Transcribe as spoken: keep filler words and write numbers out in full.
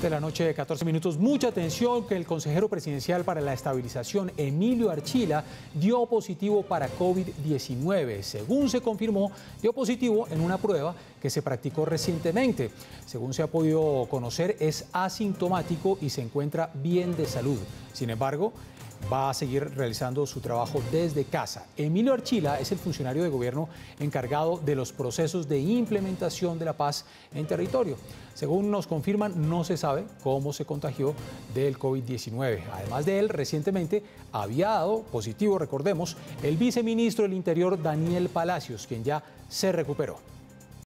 siete de la noche, catorce minutos. Mucha atención que el consejero presidencial para la estabilización, Emilio Archila, dio positivo para COVID diecinueve. Según se confirmó, dio positivo en una prueba que se practicó recientemente. Según se ha podido conocer, es asintomático y se encuentra bien de salud. Sin embargo, va a seguir realizando su trabajo desde casa. Emilio Archila es el funcionario de gobierno encargado de los procesos de implementación de la paz en territorio. Según nos confirman, no se sabe cómo se contagió del COVID diecinueve. Además de él, recientemente había dado positivo, recordemos, el viceministro del Interior, Daniel Palacios, quien ya se recuperó.